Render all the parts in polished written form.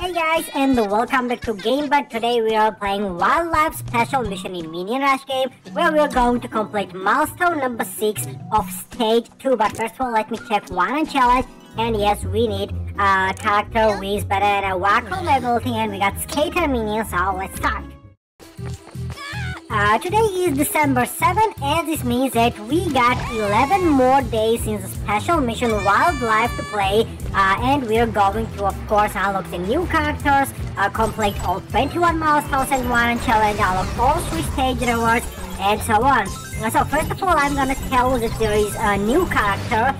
Hey guys, and welcome back to Game But. Today we are playing Wildlife Special Mission in Minion Rush game, where we are going to complete milestone number 6 of stage 2. But first of all, let me check 1 and challenge. And yes, we need character with better waterfall ability, and we got skater minions. So let's start. Today is December 7th, and this means that we got 11 more days in the special mission Wildlife to play, and we are going to of course unlock the new characters, complete all 21 milestones and 1 challenge, unlock all 3 stage rewards and so on. So first of all, I'm gonna tell you that there is a new character,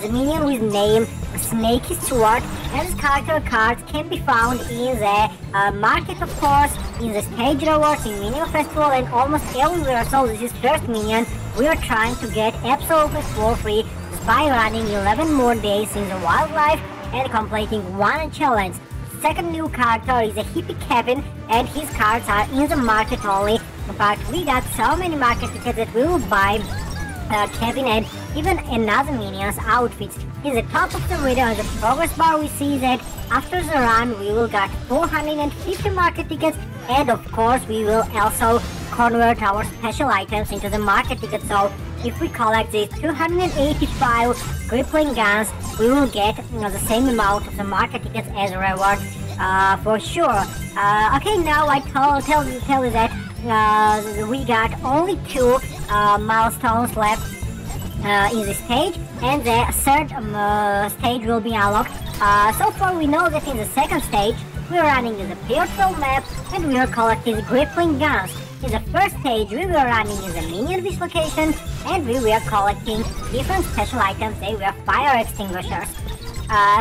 the minion with name Snakey Stuart, and this character cards can be found in the market, of course, in the stage rewards, in Minion Festival, and almost everywhere. So this is first minion we are trying to get absolutely for free by running 11 more days in the Wildlife and completing 1 challenge. Second new character is a hippie cabin, and his cards are in the market only, but we got so many market tickets that we will buy cabin and even another minion's outfits. In the top of the video on the progress bar, we see that after the run we will get 450 market tickets, and of course we will also convert our special items into the market tickets. So if we collect these 285 grappling guns, we will get, you know, the same amount of the market tickets as a reward for sure. Okay, now I tell you that we got only 2 milestones left in this stage, and the third stage will be unlocked. So far we know that in the second stage we are running in the Peerfield map and we are collecting grappling guns. In the first stage we were running in the Minion Rush location and we were collecting different special items. They were fire extinguishers.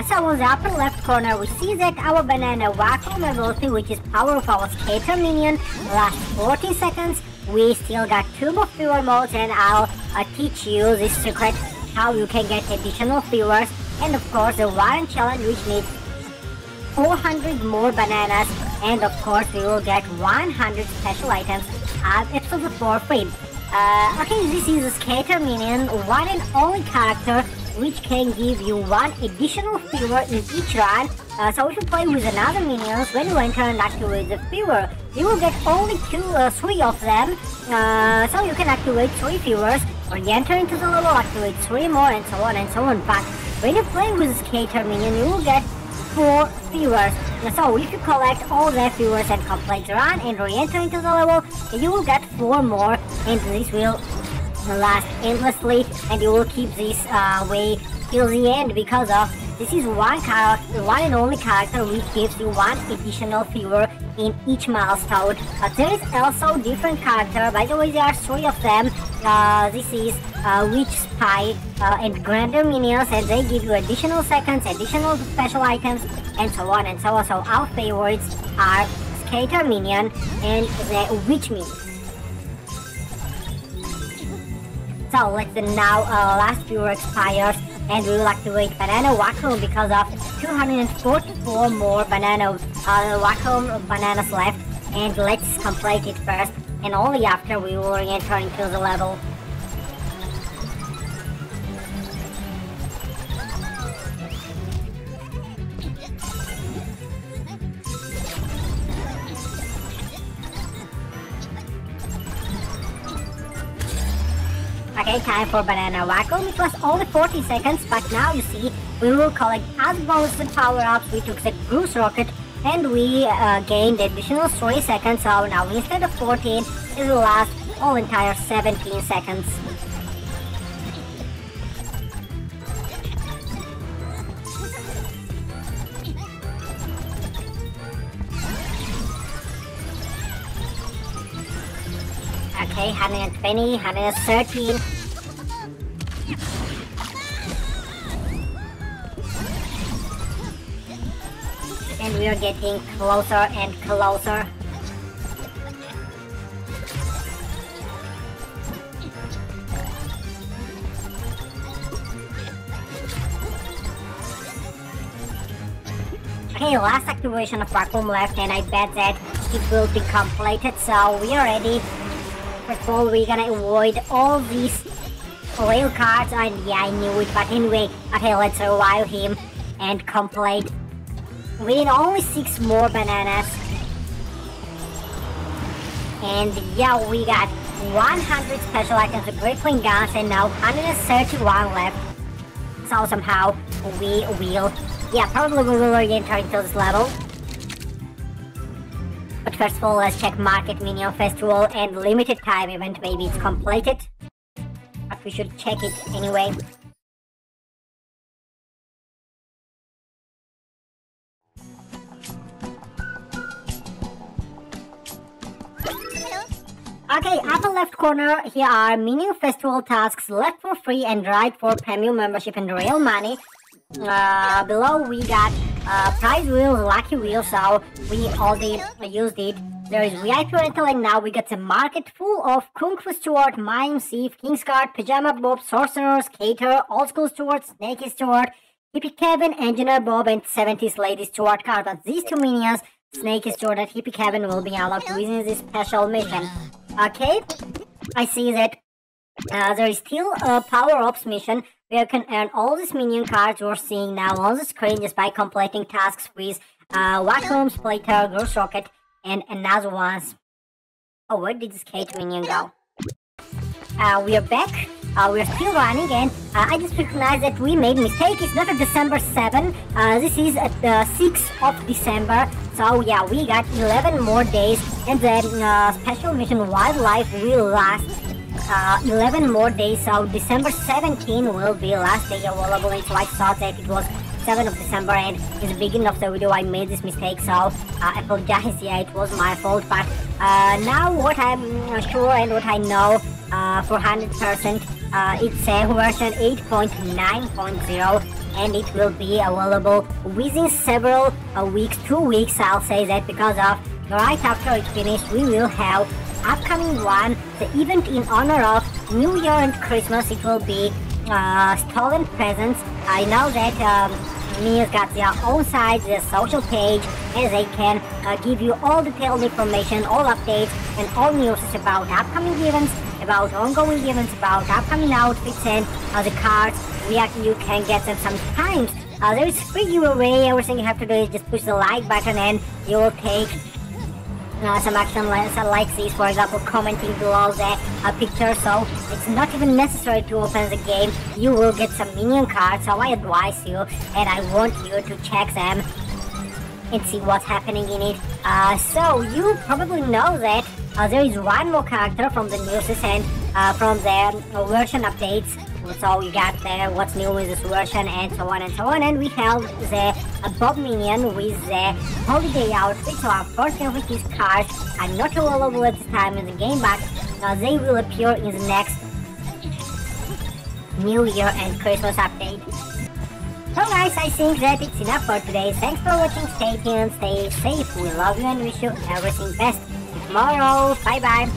So on the upper left corner we see that our banana vacuum ability, which is power of our skater minion, lasts 14 seconds. We still got 2 more fewer modes, and I'll teach you this secret how you can get additional fevers. And of course the Warren challenge, which needs 400 more bananas, and of course we will get 100 special items absolutely for free. Okay, this is a skater minion, one and only character which can give you 1 additional fever in each run. So if you play with another minions, when you enter and activate the fever, you will get only 3 of them. So you can activate 3 fevers, when you enter into the level, activate 3 more and so on and so on. But when you play with a skater minion, you will get 4 fevers. So if you collect all the fevers and complete the run and re-enter into the level, you will get 4 more, and this will last endlessly, and you will keep this way till the end, because of this is one and only character which gives you 1 additional fever in each milestone. But there is also different character, by the way there are 3 of them. This is Witch, Spy and Grander minions, and they give you additional seconds, additional special items and so on and so on. So our favorites are Skater minion and the Witch minion. So let's now last viewer expires, and we will activate banana vacuum because of 244 more banana vacuum bananas left, and let's complete it first, and only after we will re-enter into the level. Okay, time for banana vacuum. It was only 40 seconds, but now you see we will collect other bonuses and power-ups. We took the goose rocket and we gained additional 3 seconds. So now instead of 14, it will last all entire 17 seconds. Okay, 120, 113. And we are getting closer and closer. Okay, last activation of vacuum left, and I bet that it will be completed, so we are ready. First of all, we're gonna avoid all these rail cards, and yeah, I knew it, but anyway, okay, let's revive him and complete Within only 6 more bananas. And yeah, we got 100 special items with grappling guns and now 131 left. So somehow we will, yeah, probably we will re-enter into this level. But first of all, let's check Market Minion Festival and limited time event, maybe it's completed. But we should check it anyway. Okay, upper left corner, here are Minion Festival tasks, left for free and right for premium membership and real money. Below we got prize wheels, lucky wheels, so we already used it. There is VIP rental and now we got a market full of Kung Fu Stuart, Mime, Thief, King's Guard, Pajama Bob, Sorcerers, Caterer, Old School Stuart, Snakey Stuart, Hippie Kevin, Engineer Bob and 70s Lady Stuart card. But these two minions, Snakey Stuart and Hippie Kevin, will be unlocked within this special mission. Okay, I see that there is still a power-ups mission where you can earn all these minion cards you're seeing now on the screen just by completing tasks with Vacuum, Splatter, Gross Rocket and another ones. Oh, where did this Kate minion go? We are back, we are still running and I just recognized that we made a mistake. It's not a December 7, this is at the 6th of December. So yeah, we got 11 more days and then special mission Wildlife will last 11 more days, so December 17 will be last day available. So I thought that it was 7th of December and in the beginning of the video I made this mistake, so I apologize, yeah, it was my fault. But now what I'm sure and what I know for 100%, it's a version 8.9.0. and it will be available within several weeks, 2 weeks I'll say that, because of right after it finished we will have upcoming one, the event in honor of New Year and Christmas. It will be Stolen Presents. I know that Minions got their own site, their social page, and they can give you all detailed information, all updates and all news about upcoming events, about ongoing events, about upcoming outfits and the cards. You can get them sometimes. There is free giveaway, everything you have to do is just push the like button and you will take some action like this, for example commenting below the picture. So it's not even necessary to open the game, you will get some minion cards. So I advise you and I want you to check them and see what's happening in it. So you probably know that there is one more character from the news and from the version updates. So we got the what's new with this version and so on and so on, and we held the Bob Minion with the holiday outfit. So unfortunately his cards are not available at this time in the game, but they will appear in the next New Year and Christmas update. So guys, I think that it's enough for today. Thanks for watching, stay tuned, stay safe, we love you and wish you everything best. Tomorrow, bye bye.